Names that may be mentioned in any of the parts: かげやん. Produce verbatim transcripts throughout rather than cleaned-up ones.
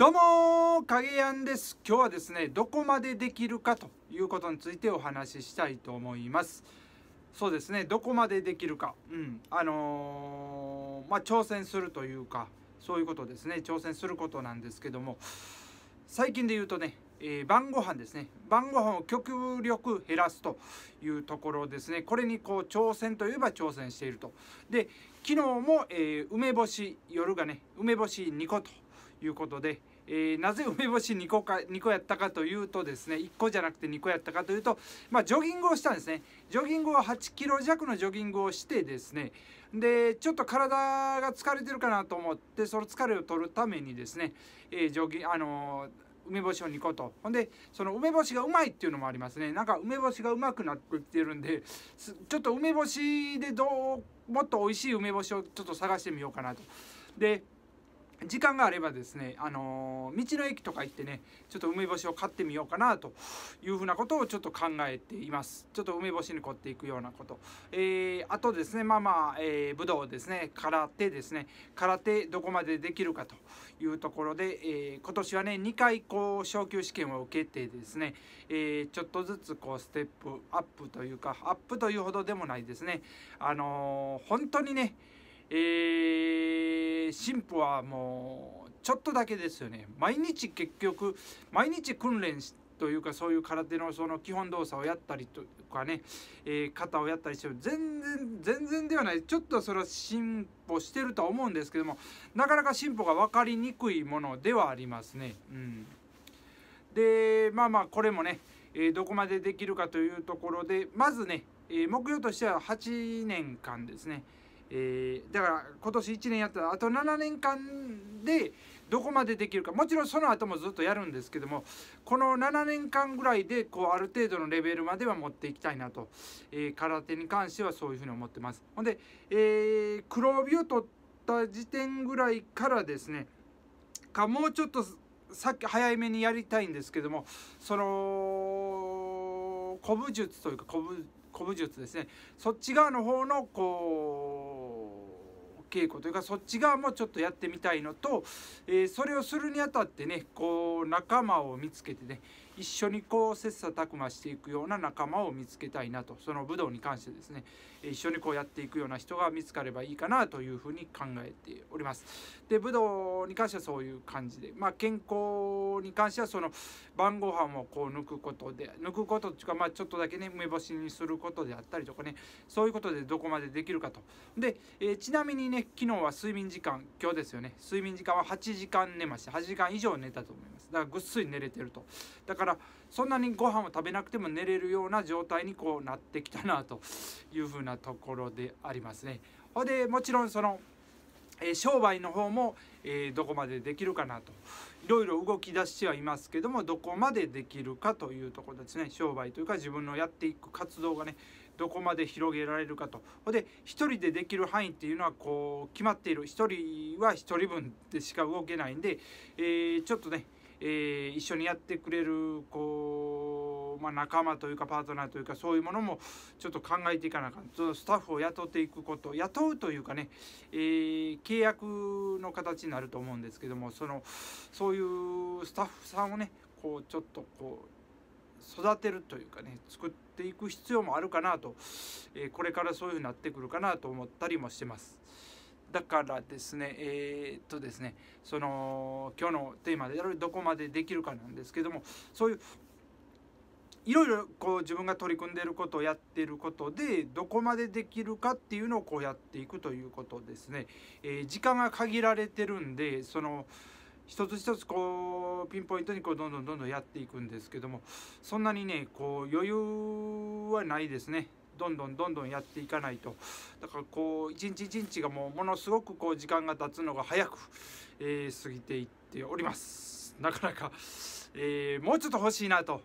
どうも、影やんです。今日はですね、どこまでできるかということについてお話ししたいと思います。そうですね、どこまでできるか、うん、あのー、まあ、挑戦するというか、そういうことですね、挑戦することなんですけども、最近で言うとね、えー、晩ご飯ですね、晩ご飯を極力減らすというところですね、これにこう挑戦といえば挑戦していると。で、昨日も、えー、梅干し、夜がね、梅干しにこということで、えー、なぜ梅干しにこかにこやったかというとですね、いっこじゃなくてにこやったかというと、まあ、ジョギングをしたんですね。ジョギングをはちキロ弱のジョギングをしてですね、でちょっと体が疲れてるかなと思って、その疲れを取るためにですね、えー、ジョギあのー梅干しをにこ、とほんでその梅干しがうまいっていうのもありますね。なんか梅干しがうまくなってきてるんで、ちょっと梅干しでどうもっと美味しい梅干しをちょっと探してみようかなと。で時間があればですね、あのー、道の駅とか行ってね、ちょっと梅干しを買ってみようかなというふうなことをちょっと考えています。ちょっと梅干しに凝っていくようなこと。えー、あとですね、まあまあ、えー、武道ですね、空手ですね、空手どこまでできるかというところで、えー、今年はね、にかいこう昇級試験を受けてですね、えー、ちょっとずつこうステップアップというか、アップというほどでもないですね。あのー、本当にね、えー、進歩はもうちょっとだけですよね。毎日結局毎日訓練というか、そういう空手のその基本動作をやったりとかね、えー、肩をやったりしても全然全然ではない、ちょっとそれは進歩してるとは思うんですけども、なかなか進歩が分かりにくいものではありますね。うん、でまあまあこれもね、えー、どこまでできるかというところで、まずね、えー、目標としてははちねんかんですね。えー、だから今年いちねんやったらあとななねんかんでどこまでできるか、もちろんその後もずっとやるんですけども、このななねんかんぐらいでこうある程度のレベルまでは持っていきたいなと、えー、空手に関してはそういうふうに思ってます。ほんで、えー、黒帯を取った時点ぐらいからですねか、もうちょっとさっき早めにやりたいんですけども、その古武術というか古武古武術ですね、そっち側の方のこう稽古というか、そっち側もちょっとやってみたいのと、えー、それをするにあたってね、こう仲間を見つけてね、一緒にこう切磋琢磨していくような仲間を見つけたいなと、その武道に関してですね、一緒にこうやっていくような人が見つかればいいかなというふうに考えております。で武道に関してはそういう感じで、まあ、健康に関してはその晩ご飯をこう抜くことで抜くことっていうか、まあちょっとだけね梅干しにすることであったりとかね、そういうことでどこまでできるかと。で、えー、ちなみにね、昨日は睡眠時間、今日ですよね、睡眠時間ははちじかん寝ました。はちじかん以上寝たと思います。だからぐっすり寝れてると。だからそんなにご飯を食べなくても寝れるような状態にこうなってきたなというふうなところでありますね。ほんでもちろんその、えー、商売の方も、えー、どこまでできるかなと、いろいろ動き出してはいますけども、どこまでできるかというところですね。商売というか自分のやっていく活動がね、どこまで広げられるかと。で一人でできる範囲っていうのはこう決まっている、一人は一人分でしか動けないんで、えー、ちょっとね、えー、一緒にやってくれるこう、まあ、仲間というかパートナーというか、そういうものもちょっと考えていかなあかん。スタッフを雇っていくこと、雇うというかね、えー、契約の形になると思うんですけども、そのそういうスタッフさんをねこうちょっとこう育てるというかね、作っていく必要もあるかなと、えー、これからそういうふうになってくるかなと思ったりもしてます。だからですね、えー、っとですねその今日のテーマであるどこまでできるかなんですけども、そういういろいろこう自分が取り組んでいることをやっていることで、どこまでできるかっていうのをこうやっていくということですね。えー、時間が限られてるんで、その一つ一つこうピンポイントにこうどんどんどんどんやっていくんですけども、そんなにねこう余裕はないですね。どんどんどんどんやっていかないと。だからこう一日一日がもうものすごくこう時間が経つのが早く、えー、過ぎていっております。なかなか、えー、もうちょっと欲しいなと、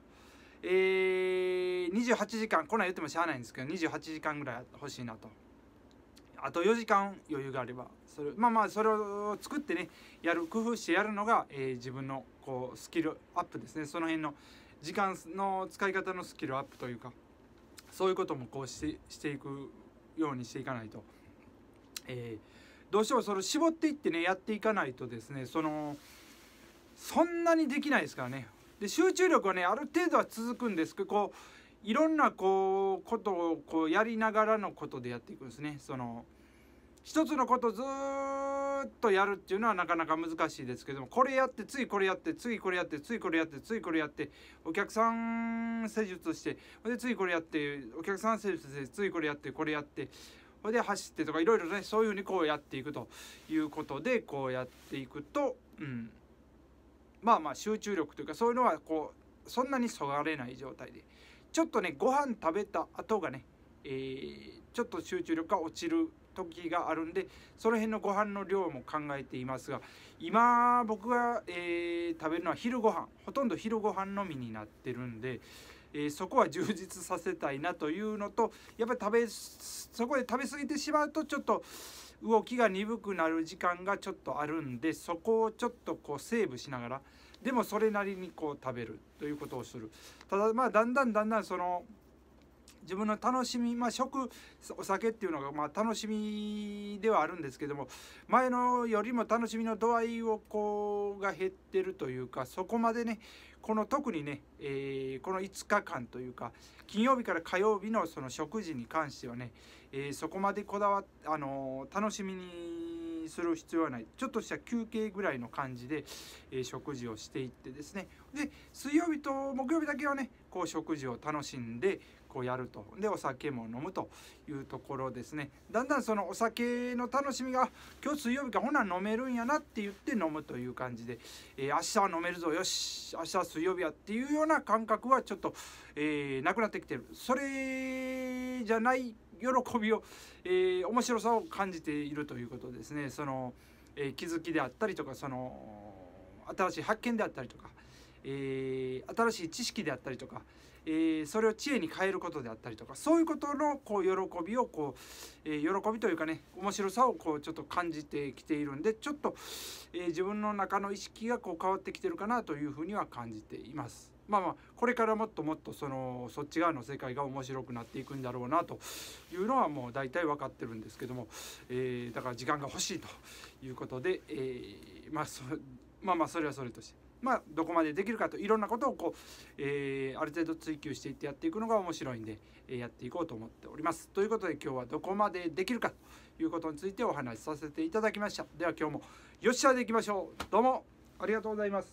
えー、にじゅうはちじかん、こんなん言ってもしゃあないんですけど、にじゅうはちじかんぐらい欲しいなと。あとよじかん余裕があれば、それまあまあそれを作ってね、やる工夫してやるのが、えー、自分のこうスキルアップですね。その辺の時間の使い方のスキルアップというか、そういうこともこうしてしていくようにしていかないと、えー、どうしてもそれを絞っていってねやっていかないとですね、そのそんなにできないですからね。で集中力はねある程度は続くんですけど、こういろんなこうことをこうやりながらのことでやっていくんですね。その一つのことずーっとやるっていうのはなかなか難しいですけども、これやって次これやって次これやって次これやって次これやってお客さん施術してで次これやってお客さん施術して次これやってこれやってこれで走ってとかいろいろね、そういうふうにこうやっていくということで、こうやっていくと、うん、まあまあ集中力というかそういうのはこうそんなにそがれない状態で、ちょっとねご飯食べた後がね、えー、ちょっと集中力が落ちる時があるんで、その辺のご飯の量も考えていますが、今僕が、えー、食べるのは昼ご飯、ほとんど昼ご飯のみになってるんで、えー、そこは充実させたいなというのと、やっぱり食べそこで食べ過ぎてしまうとちょっと動きが鈍くなる時間がちょっとあるんで、そこをちょっとこうセーブしながらでもそれなりにこう食べるということをする。ただまあだんだんだんだんその自分の楽しみ、まあ、食お酒っていうのがまあ楽しみではあるんですけども、前のよりも楽しみの度合いをこうが減ってるというか、そこまでねこの特にね、えー、このいつかかんというか金曜日から火曜日のその食事に関してはね、えー、そこまでこだわっ、あのー、楽しみにする必要はない、ちょっとした休憩ぐらいの感じで、えー、食事をしていってですね、で水曜日と木曜日だけはねこう食事を楽しんでこうやると、でお酒も飲むというところですね。だんだんそのお酒の楽しみが今日水曜日かほな飲めるんやなって言って飲むという感じで、えー、明日は飲めるぞよし明日は水曜日やっていうような感覚はちょっと、えー、なくなってきてる。それじゃない喜びを、えー、面白さを感じているということですね。その、えー、気づきであったりとか、その新しい発見であったりとか、えー、新しい知識であったりとか、えー、それを知恵に変えることであったりとか、そういうことのこう喜びをこう、えー、喜びというかね面白さをこうちょっと感じてきているんで、ちょっと、えー、自分の中の意識がこう変わってきてるかなというふうには感じています。まあまあこれからもっともっとそのそっち側の世界が面白くなっていくんだろうなというのはもう大体分かってるんですけども、えー、だから時間が欲しいということで、えー、まあそ、まあまあそれはそれとして。まあ、どこまでできるかといろんなことをこう、えー、ある程度追求していってやっていくのが面白いんで、えー、やっていこうと思っております。ということで今日はどこまでできるかということについてお話しさせていただきました。では今日もよっしゃでいきましょう。どうもありがとうございます。